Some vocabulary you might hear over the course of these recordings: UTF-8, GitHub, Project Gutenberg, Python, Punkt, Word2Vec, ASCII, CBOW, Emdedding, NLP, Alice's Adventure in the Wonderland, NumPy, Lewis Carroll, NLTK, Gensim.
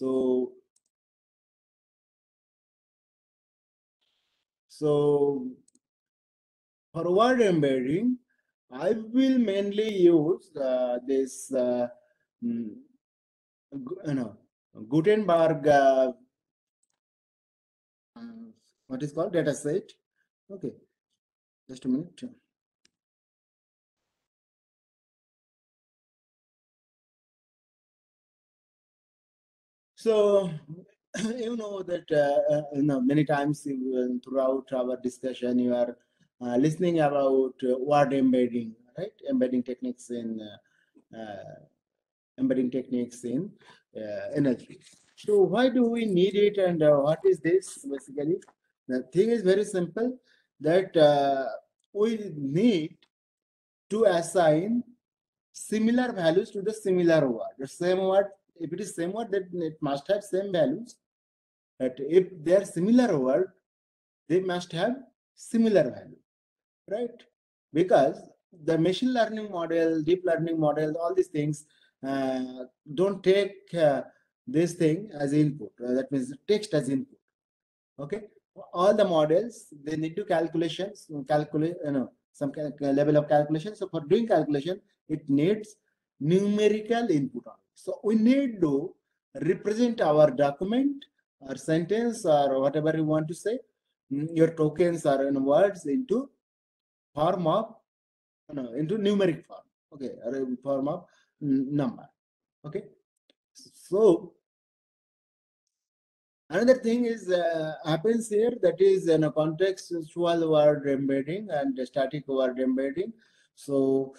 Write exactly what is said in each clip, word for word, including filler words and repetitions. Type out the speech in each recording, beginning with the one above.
So, so forward embedding, I will mainly use uh, this uh, you know, Gutenberg uh, what is called data set. Okay, just a minute. So you know that uh, you know, many times you, throughout our discussion you are uh, listening about uh, word embedding, right? Embedding techniques in uh, uh, embedding techniques in uh, N L P. So why do we need it, and uh, what is this basically? The thing is very simple, that uh, we need to assign similar values to the similar word. The same word, if it is same word, then it must have same values. But if they are similar word, they must have similar value, right? Because the machine learning model, deep learning model, all these things uh, don't take uh, this thing as input. Uh, that means text as input. Okay, all the models, they need to calculations, calculate, you know, some cal level of calculation. So for doing calculation, it needs numerical input on it. So we need to represent our document, our sentence, or whatever you want to say, your tokens or in words, into form of, you know, into numeric form, okay, or in form of number, okay. So another thing is uh, happens here, that is in a contextual word embedding and static word embedding. So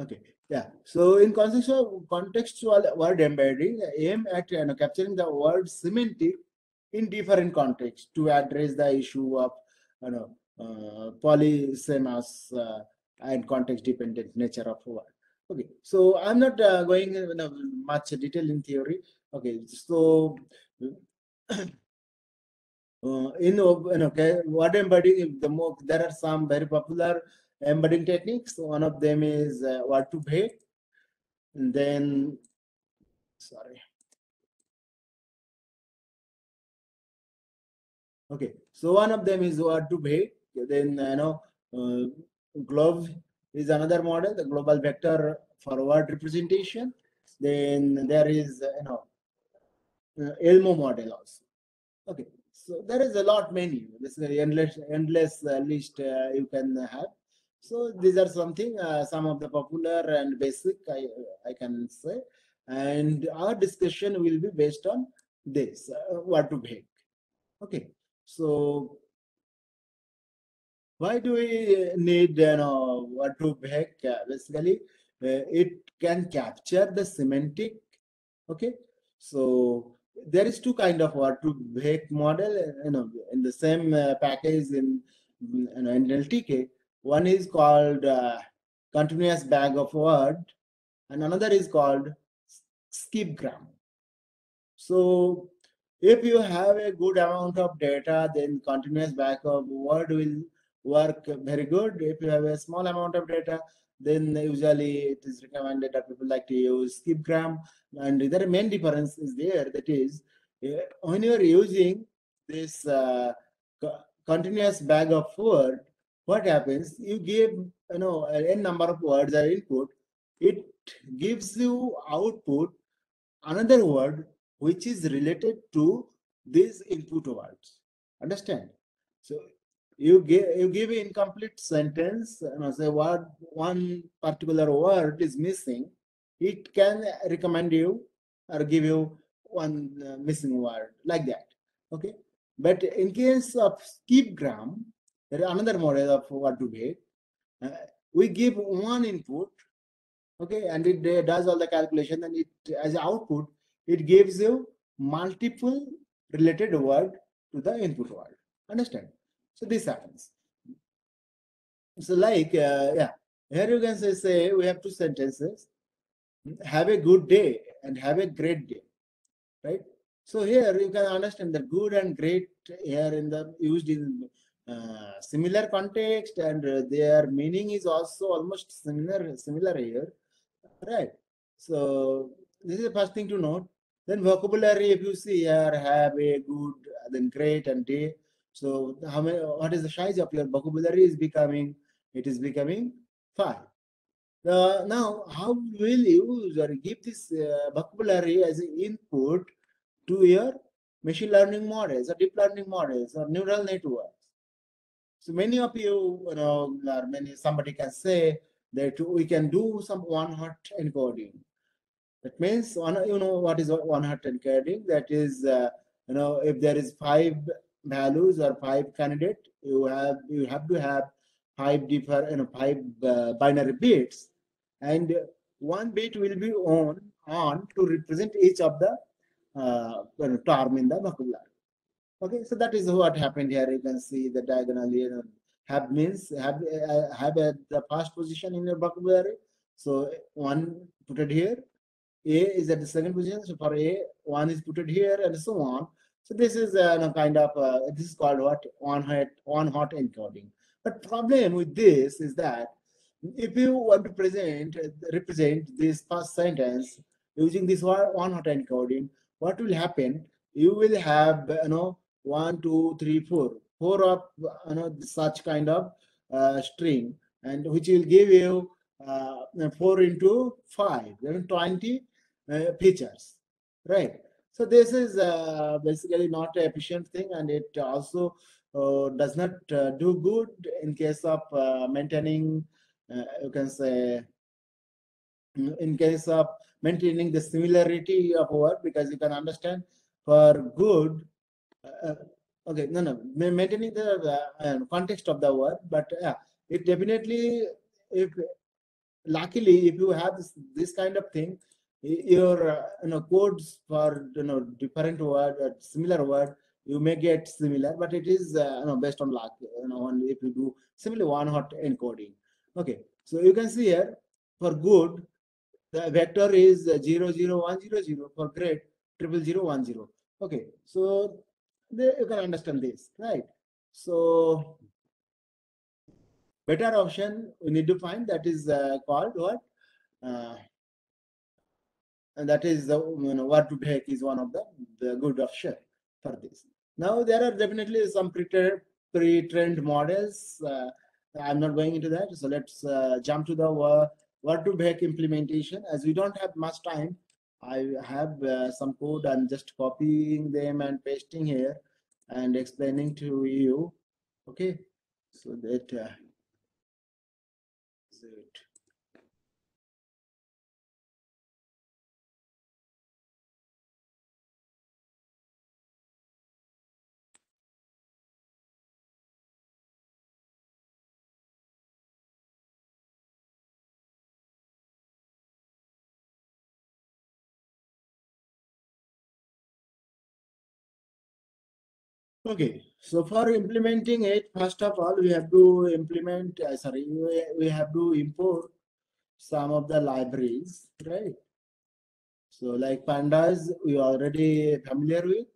okay, yeah. So in contextual contextual word embedding, aim at you know, capturing the word semantic in different contexts to address the issue of you know uh, polysemous uh, and context-dependent nature of word. Okay, so I'm not uh, going in uh, much detail in theory. Okay, so uh, in okay, word embedding, the more, there are some very popular embedding techniques. One of them is uh, Word to Vec, and then sorry. Okay, so one of them is Word to Vec. Then you know. Uh, G L O V is another model, the global vector for word representation. Then there is you know Elmo model also. Okay, so there is a lot many. This is an endless endless list uh, you can have. So these are something uh, some of the popular and basic I I can say, and our discussion will be based on this uh, Word to Vec. Okay, so. Why do we need you know, Word to Vec? Basically, uh, it can capture the semantic. Okay, so there is two kind of Word to Vec model. You know, in the same uh, package in, in N L T K, one is called uh, continuous bag of word, and another is called skip grammar. So, if you have a good amount of data, then continuous bag of word will work very good. If you have a small amount of data, then usually it is recommended that people like to use skip grammar. And there are main difference is there, that is when you are using this uh, continuous bag of word, what happens, you give you know a number of words or input, it gives you output another word which is related to these input words, understand? So You give you give an incomplete sentence, and you know, say word, one particular word is missing. It can recommend you or give you one uh, missing word like that. Okay, but in case of skip grammar, there are another model of Word to Vec. Uh, we give one input, okay, and it uh, does all the calculation, and it as output it gives you multiple related word to the input word. Understand? So this happens. So like uh, yeah, here you can say, say we have two sentences, have a good day and have a great day, right? So here you can understand that good and great here in the used in uh, similar context, and uh, their meaning is also almost similar similar here, right? So this is the first thing to note. Then vocabulary, if you see here, have, a, good, then great, and day. So how many, what is the size of your vocabulary is becoming? It is becoming five. Uh, now, how will you user give this uh, vocabulary as an input to your machine learning models or deep learning models or neural networks? So many of you, you know, or many somebody can say that we can do some one-hot encoding. That means, one, you know, what is one-hot encoding? That is, uh, you know, if there is five values or five candidate, you have you have to have five different, you know, five uh, binary bits, and one bit will be on on to represent each of the uh, term in the vocabulary. Okay, so that is what happened here. You can see the diagonally, you know, have means have uh, have at the first position in your vocabulary. So one put it here. A is at the second position. So for A, one is put it here, and so on. So this is a uh, you know, kind of uh, this is called what on hot on hot encoding. But problem with this is that if you want to present represent this first sentence using this one hot encoding, what will happen? You will have, you know, one, two, three, four, four of, you know, such kind of uh, string, and which will give you uh, four into five, then twenty uh, features, right? So this is uh, basically not an efficient thing, and it also Uh, does not uh, do good in case of uh, maintaining, uh, you can say, in case of maintaining the similarity of work, because you can understand for good, uh, okay, no, no, maintaining the uh, context of the work, but uh, it definitely, if luckily, if you have this, this kind of thing, your uh, you know, codes for, you know, different word or similar word, you may get similar, but it is uh, you know, based on luck, you know, and if you do simply one hot encoding. Okay, so you can see here for good, the vector is zero zero one zero zero, for great triple zero one zero. Okay, so the, you can understand this, right? So better option we need to find, that is uh, called what uh, and that is the, you know, Word to Vec is one of the, the good option for this. Now there are definitely some pre-trained models. Uh, I'm not going into that. So let's uh, jump to the uh, Word to Vec implementation. As we don't have much time, I have uh, some code. I'm just copying them and pasting here and explaining to you. Okay, so that uh, is it. Okay, so for implementing it, first of all, we have to implement, uh, sorry, we, we have to import some of the libraries, right? So like pandas, we already familiar with,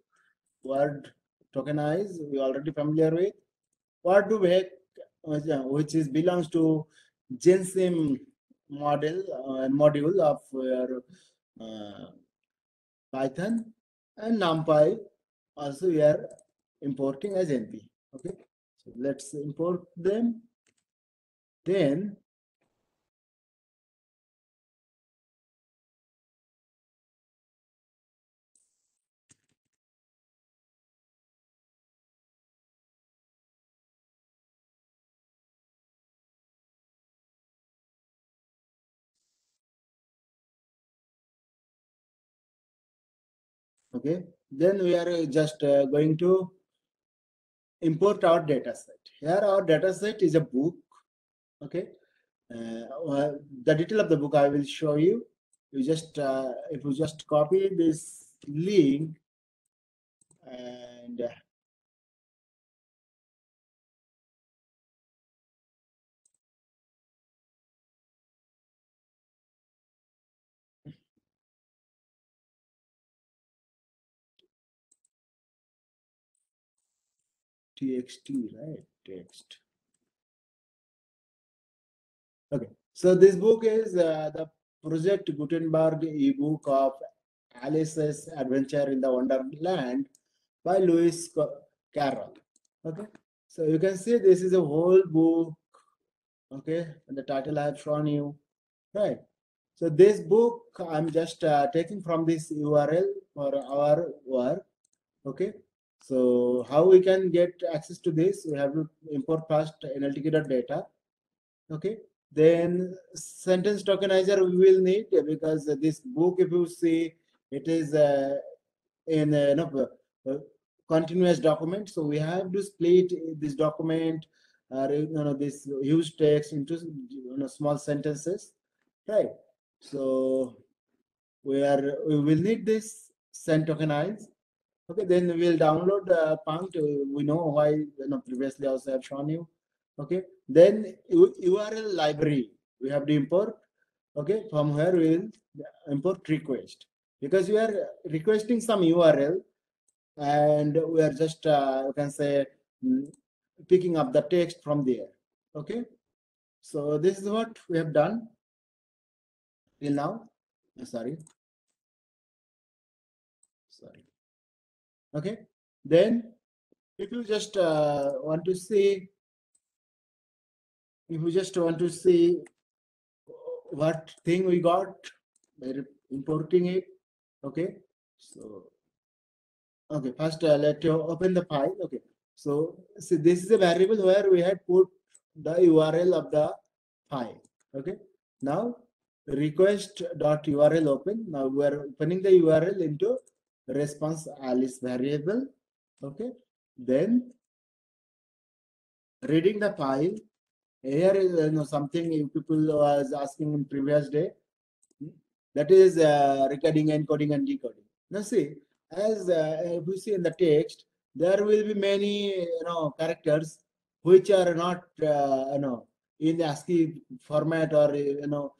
Word tokenize, we already familiar with, Word to Vec, which is belongs to Gensim model and uh, module of uh, uh, Python, and NumPy also we are importing as N P. Okay, so let's import them. Then okay, then we are just uh, going to import our data set. Here our data set is a book. Okay, uh, the detail of the book I will show you. You just uh, if you just copy this link and uh, T X T, right? text. Okay, so this book is uh, the Project Gutenberg ebook of Alice's Adventure in the Wonderland by Lewis Carroll. Okay, so you can see this is a whole book. Okay, and the title I have shown you, right? So this book I'm just uh, taking from this U R L for our work. Okay, so how we can get access to this? We have to import first N L T K data. Okay, then sentence tokenizer we will need, because this book, if you see, it is uh, in a, you know, a continuous document. So we have to split this document, or uh, you know, this huge text into, you know, small sentences, right? So we are we will need this sent tokenize. Okay, then we will download uh, Punkt. We know why, you know, previously also I have shown you. Okay, then U R L library we have to import. Okay, from where we will import request, because we are requesting some U R L and we are just uh, you can say picking up the text from there. Okay, so this is what we have done till now. Sorry, sorry. Okay, then if you just uh, want to see, if you just want to see what thing we got by importing it. Okay, so okay, first uh, let you open the file. Okay, so see, this is a variable where we had put the U R L of the file. Okay, now request dot U R L open. Now we are opening the U R L into response Alice variable. Okay, then reading the file. Here is, you know, something you people was asking in previous day, that is uh, recording, encoding and decoding. Now see, as uh, if you see in the text, there will be many, you know, characters which are not uh, you know, in the ASCII format, or you know,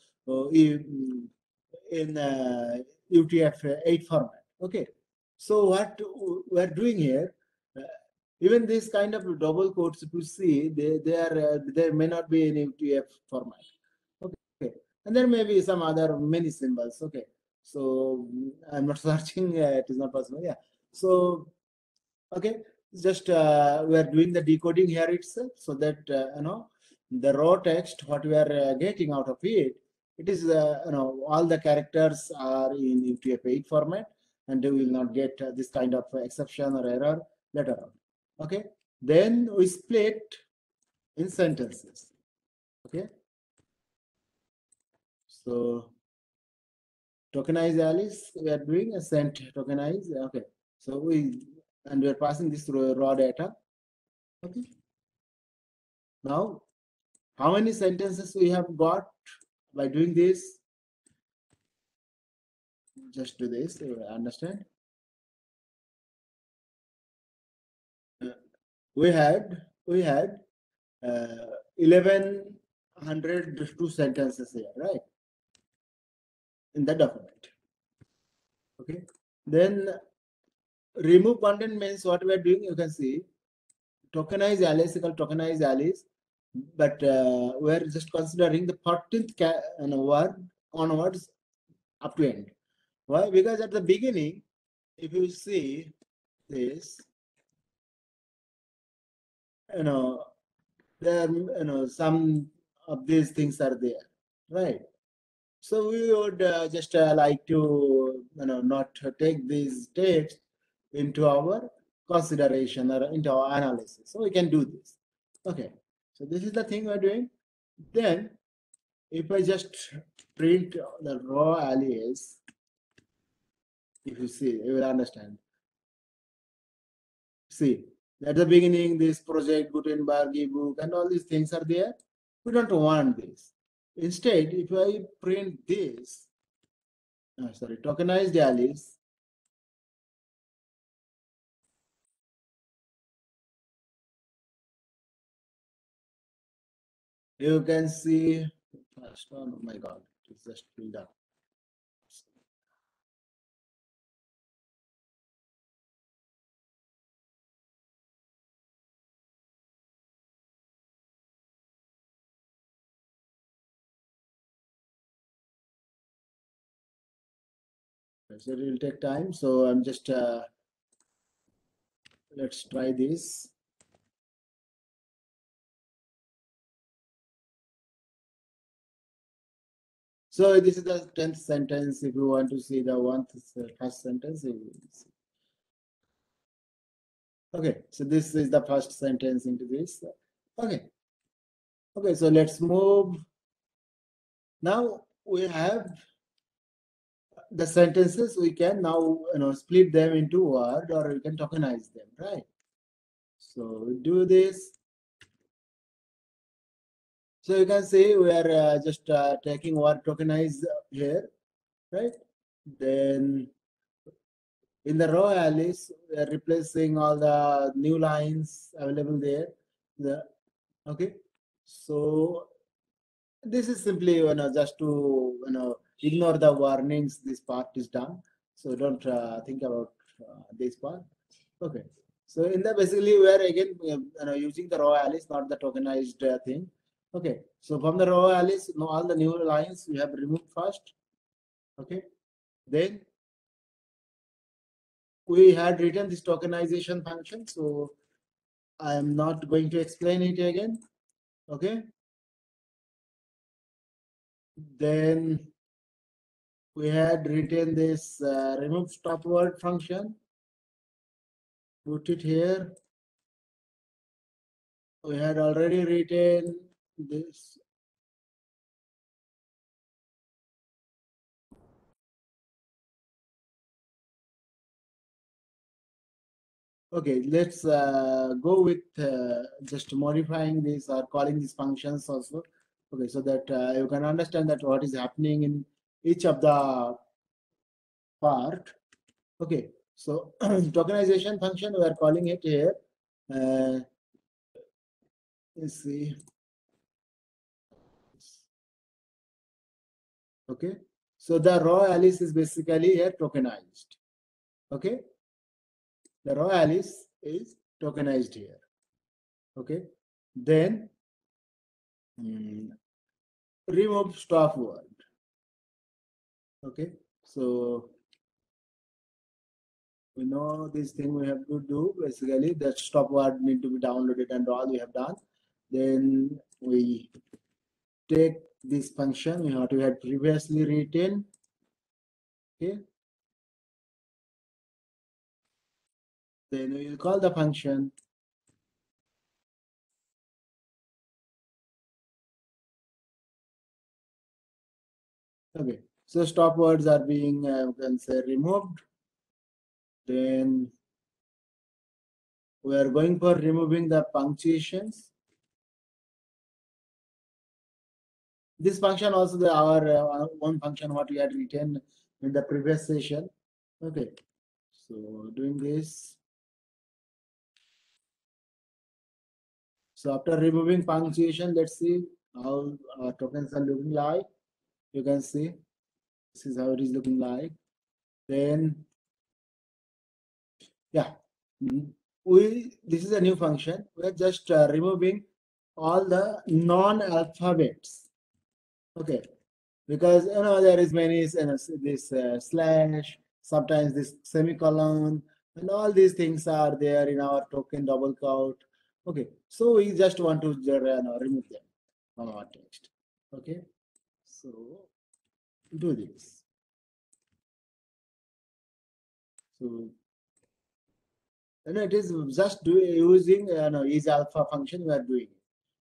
in uh, U T F eight format. Okay, so what we are doing here, uh, even this kind of double quotes, if you see, they, they are uh, there may not be in U T F format. Okay, and there may be some other many symbols. Okay, so I'm not searching, uh, it is not possible. Yeah, so okay, just uh, we are doing the decoding here itself, so that uh, you know, the raw text what we are uh, getting out of it, it is uh, you know, all the characters are in U T F eight format, and we will not get uh, this kind of exception or error later on. Okay, then we split in sentences. Okay, so tokenize Alice, we are doing a sent tokenize. Okay, so we and we are passing this through raw data. Okay, now how many sentences we have got by doing this? Just do this, you understand. We had we had uh, eleven oh two sentences here, right, in the document. Okay, then remove content means what we are doing. You can see tokenize Alice equal tokenize Alice, but uh, we are just considering the fourteenth ca you know, word onwards up to end. Why? Because at the beginning, if you see this, you know, there, you know, some of these things are there, right? So we would uh, just uh, like to, you know, not take these text into our consideration or into our analysis. So we can do this. Okay, so this is the thing we're doing. Then if I just print the raw alias, if you see, you will understand. See, at the beginning, this Project Gutenberg ebook and all these things are there. We don't want this. Instead, if I print this, oh, sorry, tokenized Alice. You can see first one. Oh my God, it's just filled up. So it will take time. So I'm just, uh, let's try this. So this is the tenth sentence. If you want to see the one first sentence, you will see. Okay, so this is the first sentence into this. Okay. Okay, so let's move. Now we have the sentences. We can now you know split them into Word, or we can tokenize them, right? So we do this. So you can see we are uh, just uh, taking Word tokenize here, right? Then in the row Alice, we are replacing all the new lines available there. The, okay. So this is simply you know just to you know ignore the warnings. This part is done, so don't uh, think about uh, this part. Okay. So in the basically we are again you know using the row Alice, not the tokenized uh, thing. Okay. So from the row Alice, you know, all the new lines we have removed first. Okay. Then we had written this tokenization function, so I am not going to explain it again. Okay. Then we had written this uh, remove stop word function. Put it here. We had already written this. Okay, let's uh, go with uh, just modifying this or calling these functions also. Okay, so that uh, you can understand that what is happening in each of the part. Okay, so tokenization function, we are calling it here. Uh, let's see. Okay, so the row Alice is basically here tokenized. Okay. The row Alice is tokenized here. Okay. Then mm, remove stop word. Okay. So we know this thing we have to do basically that stop word need to be downloaded and all we have done. Then we take this function we had, we had previously written. Okay. Then we will call the function. Okay, so stop words are being uh, can say removed. Then we are going for removing the punctuations. This function also the our uh, one function what we had written in the previous session. Okay, so doing this. So after removing punctuation, let's see how our tokens are looking like. You can see this is how it is looking like. Then, yeah, we this is a new function. We're just uh, removing all the non-alphabets. Okay, because you know there is many you know, this uh, slash, sometimes this semicolon, and all these things are there in our token double quote. Okay, so we just want to you know, remove them from our text. Okay, so do this. So, and it is just do, using you know, is alpha function we are doing.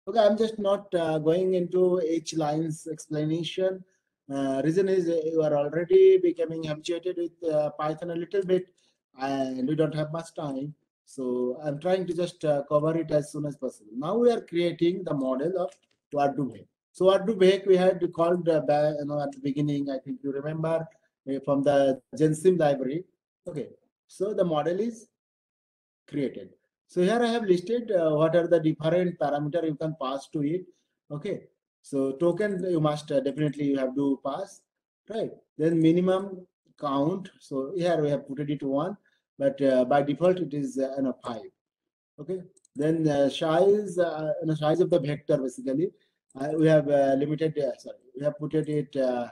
Okay, I'm just not uh, going into each line's explanation. Uh, reason is you are already becoming habituated with uh, Python a little bit, and we don't have much time. So I'm trying to just uh, cover it as soon as possible. Now we are creating the model of Word to Vec. So Word to Vec we had called uh, by, you know, at the beginning, I think you remember uh, from the Gensim library. Okay, so the model is created. So here I have listed uh, what are the different parameters you can pass to it. Okay, so token you must uh, definitely you have to pass, right? Then minimum count. So here we have put it to one. But uh, by default, it is uh, you know, five. Okay. Then uh, size, uh, you know, size of the vector basically, uh, we have uh, limited. Uh, sorry, we have put it uh,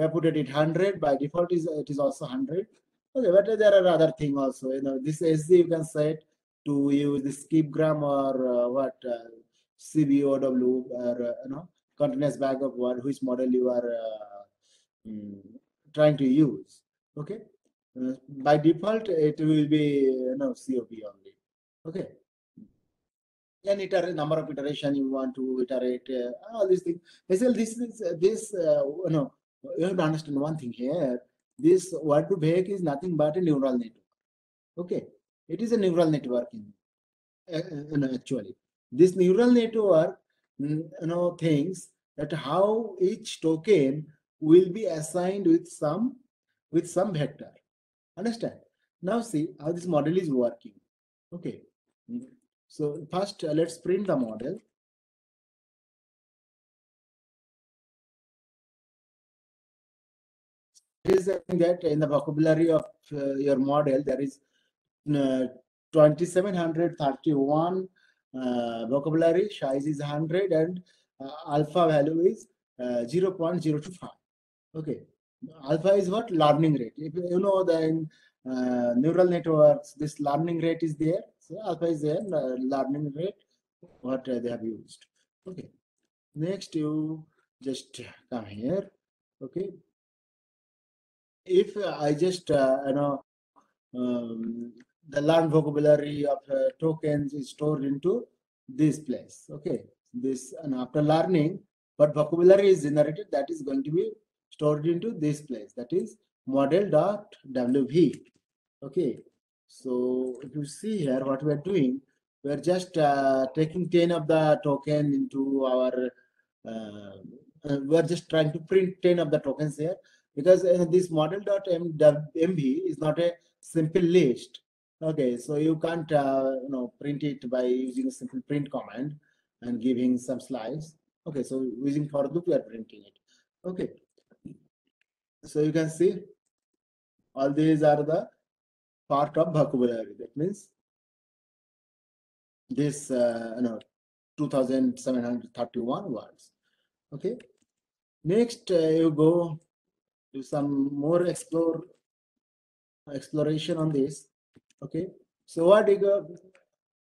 I put it at one hundred. By default, is it is also one hundred. Okay, but there are other things also. You know, this S C you can set to use the skip gram or uh, what uh, C B O W or uh, you know continuous backup word, which model you are uh, trying to use. Okay, uh, by default it will be you know C O B only. Okay, then iterate number of iteration you want to iterate uh, all these things. Basically, this is uh, this uh, you know you have to understand one thing here. This Word to Vec is nothing but a neural network. Okay, it is a neural network in, uh, actually. This neural network you know thinks that how each token will be assigned with some with some vector. Understand? Now see how this model is working. Okay. So first uh, let's print the model. It is that in the vocabulary of uh, your model there is uh, twenty-seven thirty-one uh, vocabulary, size is one hundred, and uh, alpha value is uh, zero point zero two five. Okay, alpha is what? Learning rate. If you know the uh, neural networks, this learning rate is there, so alpha is there, uh, learning rate what uh, they have used. Okay, next you just come here. Okay, if I just uh, you know um, the learned vocabulary of uh, tokens is stored into this place. Okay, this, and after learning what vocabulary is generated, that is going to be stored into this place, that is model dot W V. Okay, so if you see here what we are doing, we are just uh, taking ten of the token into our uh, we are just trying to print ten of the tokens here, because uh, this model dot M V is not a simple list. Okay, so you can't uh, you know print it by using a simple print command and giving some slice. Okay, so using for loop we are printing it. Okay, so you can see all these are the part of vocabulary. That means this uh, you know two thousand seven hundred thirty-one words. Okay, next uh, you go do some more explore exploration on this. Okay, so what you go,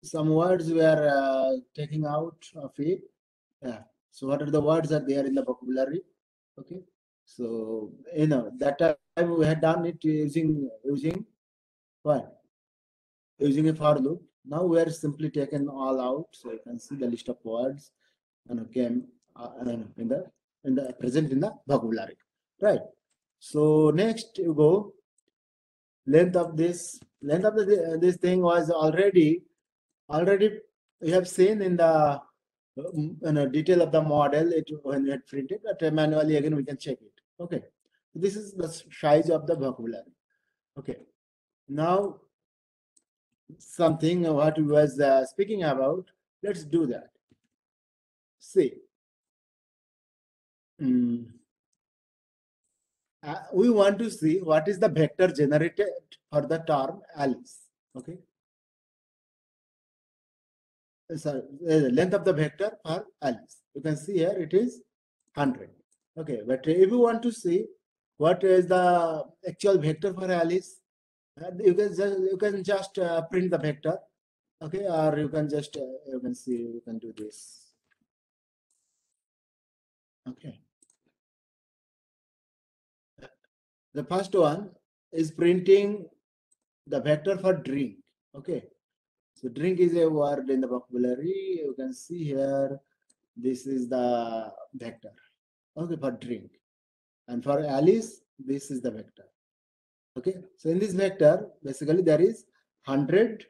some words we are uh, taking out of it. Yeah, so what are the words that there in the vocabulary? Okay, so you know that time we had done it using using what using a for loop. Now we are simply taken all out, so you can see the list of words and you know, came uh, in the in the present in the vocabulary, right? So next you go, length of this length of the, this thing was already already you have seen in the in a detail of the model it when we had printed, but manually again we can check it. Okay, this is the size of the vocabulary. Okay, now something what we was uh, speaking about, let's do that. See, mm. Uh, we want to see what is the vector generated for the term Alice. Okay, so uh, length of the vector for Alice, you can see here it is one hundred. Okay, but if you want to see what is the actual vector for Alice, uh, you can just you can just uh, print the vector. Okay, or you can just uh, you can see you can do this. Okay, the first one is printing the vector for drink. Okay, so drink is a word in the vocabulary. You can see here, this is the vector. Okay, for drink. And for Alice, this is the vector. Okay, so in this vector, basically there is one hundred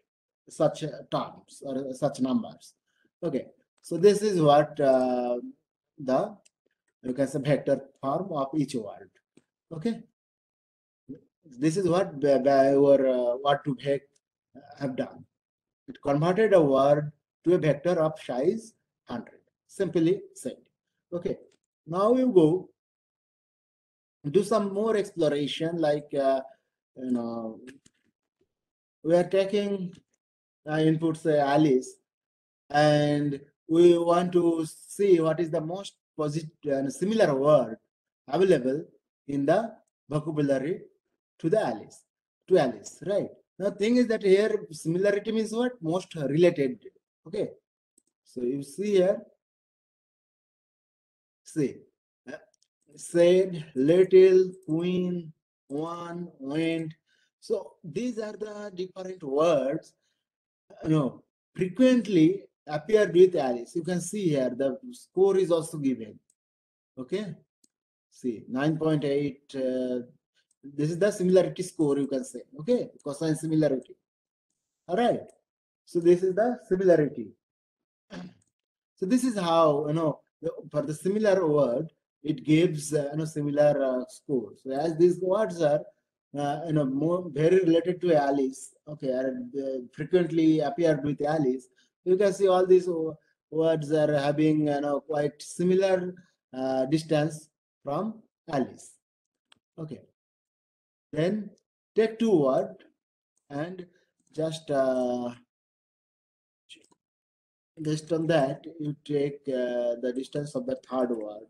such terms or such numbers. Okay, so this is what uh, the, you can say, vector form of each word. Okay, this is what our uh, Word to Vec have done. It converted a word to a vector of size one hundred, simply said. Okay, now you go do some more exploration, like uh, you know we are taking uh, input say Alice, and we want to see what is the most positive and similar word available in the vocabulary to the Alice, to Alice, right? Now thing is that here similarity means what? Most related. Okay, so you see here, see, said, little, queen, one, went. So these are the different words, you know, frequently appear with Alice. You can see here the score is also given. Okay, see nine point eight. Uh, this is the similarity score, you can say. Okay, cosine similarity. All right, so this is the similarity. So this is how, you know, for the similar word it gives uh, you know, similar uh, scores. So as these words are uh, you know, more very related to Alice, okay, and uh, frequently appeared with Alice, you can see all these words are having, you know, quite similar uh, distance from Alice. Okay, then take two word and just uh, based on that you take uh, the distance of the third word.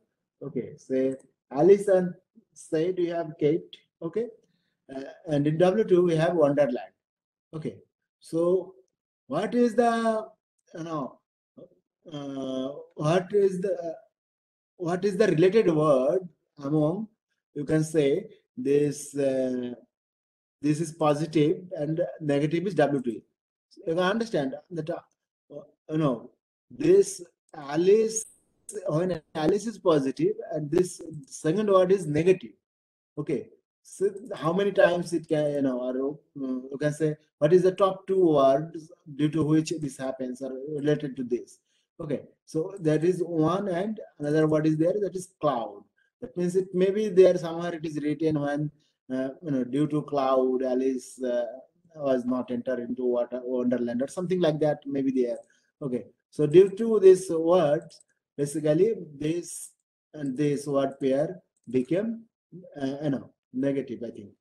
Okay, say Alice and said we have Kate. Okay, uh, and in W two we have Wonderland. Okay, so what is the, you know, uh, what is the uh, what is the related word among, you can say this uh, this is positive and negative is W two. So you can understand that uh, you know, this Alice, when Alice is positive and this second word is negative. Okay, so how many times it can, you know, or you can say what is the top two words due to which this happens or related to this. Okay, so that is one, and another word is there, that is cloud. That means it may be there somewhere, it is written when uh, you know, due to cloud Alice uh, was not entered into water Wonderland or something like that, maybe there. Okay, so due to this word, basically this and this word pair became uh, you know, negative, I think.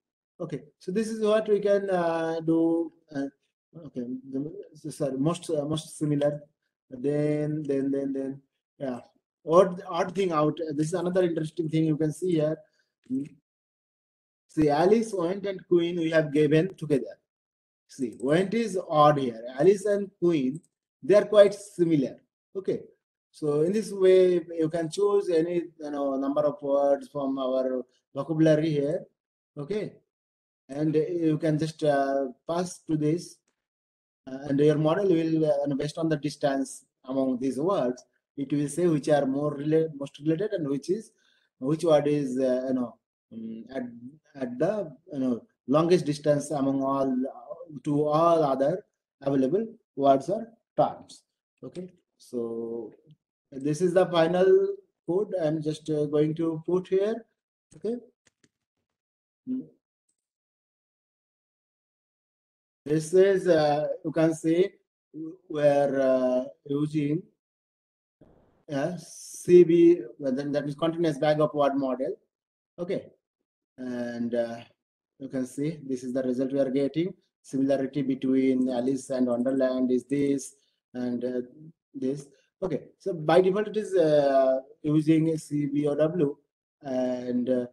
Okay, so this is what we can uh, do. Uh, okay, so sorry, most uh, most similar. Then then then then yeah, odd odd thing out. This is another interesting thing you can see here. See, Alice, went and queen we have given together. See, went is odd here. Alice and queen, they are quite similar. Okay, so in this way you can choose any, you know, number of words from our vocabulary here. Okay, and you can just uh, pass to this, uh, and your model will uh, based on the distance among these words, it will say which are more related, most related, and which is which word is uh, you know, at at the, you know, longest distance among all to all other available words or terms. Okay, so this is the final code I'm just uh, going to put here. Okay, this is uh, you can see we're uh, using uh, C B, then that is continuous bag of word model. Okay, and uh, you can see this is the result we are getting. Similarity between Alice and Wonderland is this and uh, this. Okay, so by default it is uh, using C B O W, and uh,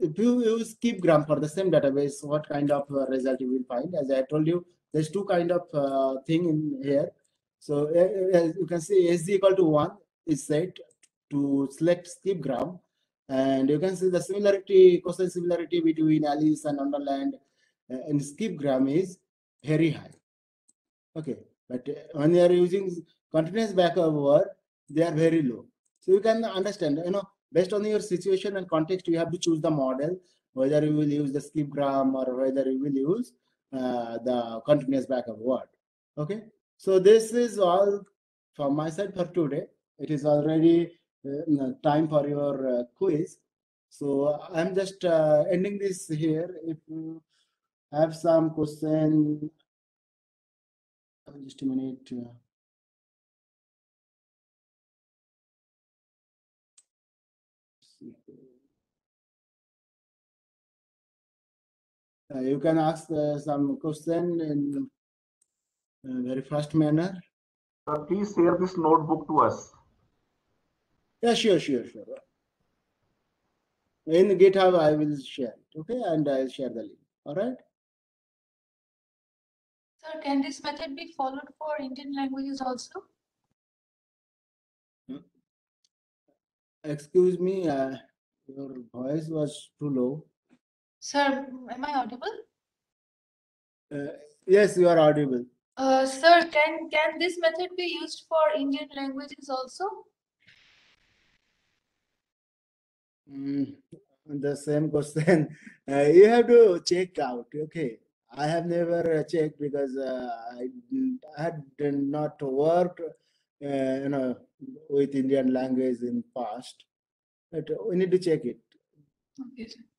if you use keep gram for the same database, what kind of uh, result you will find? As I told you, there's two kind of uh, thing in here. So uh, as you can see, S D equal to one is set to select skip gram, and you can see the similarity, cosine similarity between Alice and Wonderland uh, and skip gram is very high. Okay, but when you are using continuous backup word, they are very low. So you can understand, you know, based on your situation and context, you have to choose the model, whether you will use the skip gram or whether you will use uh, the continuous backup word. Okay, so this is all from my side for today. It is already uh, time for your uh, quiz. So I'm just uh, ending this here. If you have some question, just a minute. Uh, Uh, you can ask uh, some question in a very fast manner. Uh, please share this notebook to us. Yeah, sure, sure, sure. in the GitHub, I will share it, okay? And I'll share the link, all right? Sir, can this method be followed for Indian languages also? Hmm? Excuse me, uh, your voice was too low. Sir, am I audible? Uh, yes, you are audible. Uh, sir, can, can this method be used for Indian languages also? Mm, the same question. Uh, you have to check out, okay? I have never checked because uh, I, I had not worked uh, you know, with Indian language in the past. But we need to check it. Okay, sir.